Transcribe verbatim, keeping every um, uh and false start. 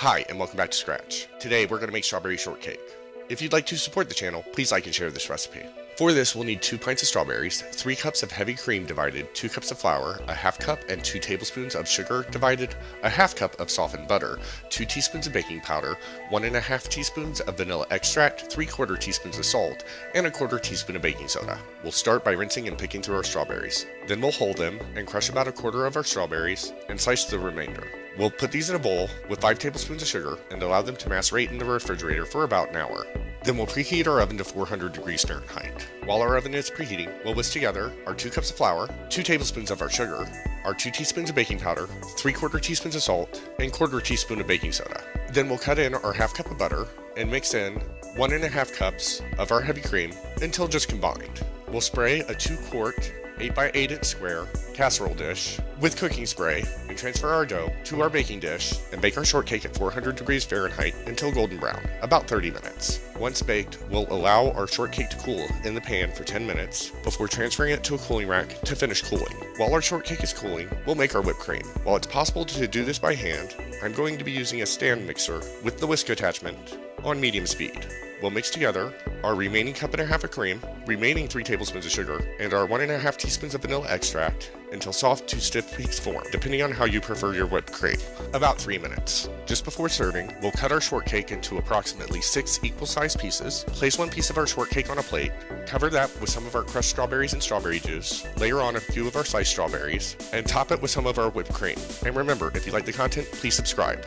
Hi, and welcome back to Scratch. Today, we're going to make strawberry shortcake. If you'd like to support the channel, please like and share this recipe. For this, we'll need two pints of strawberries, three cups of heavy cream divided, two cups of flour, a half cup and two tablespoons of sugar divided, a half cup of softened butter, two teaspoons of baking powder, one and a half teaspoons of vanilla extract, three quarter teaspoons of salt, and a quarter teaspoon of baking soda. We'll start by rinsing and picking through our strawberries. Then we'll hull them and crush about a quarter of our strawberries and slice the remainder. We'll put these in a bowl with five tablespoons of sugar and allow them to macerate in the refrigerator for about an hour. Then we'll preheat our oven to four hundred degrees Fahrenheit. While our oven is preheating, we'll whisk together our two cups of flour, two tablespoons of our sugar, our two teaspoons of baking powder, three quarter teaspoons of salt, and quarter teaspoon of baking soda. Then we'll cut in our half cup of butter and mix in one and a half cups of our heavy cream until just combined. We'll spray a two quart eight by eight inch square casserole dish with cooking spray and transfer our dough to our baking dish and bake our shortcake at four hundred degrees Fahrenheit until golden brown, about thirty minutes. Once baked, we'll allow our shortcake to cool in the pan for ten minutes before transferring it to a cooling rack to finish cooling. While our shortcake is cooling, we'll make our whipped cream. While it's possible to do this by hand, I'm going to be using a stand mixer with the whisk attachment on medium speed. We'll mix together our remaining cup and a half of cream, remaining three tablespoons of sugar, and our one and a half teaspoons of vanilla extract until soft to stiff peaks form, depending on how you prefer your whipped cream, about three minutes. Just before serving, we'll cut our shortcake into approximately six equal-sized pieces, place one piece of our shortcake on a plate, cover that with some of our crushed strawberries and strawberry juice, layer on a few of our sliced strawberries, and top it with some of our whipped cream. And remember, if you like the content, please subscribe.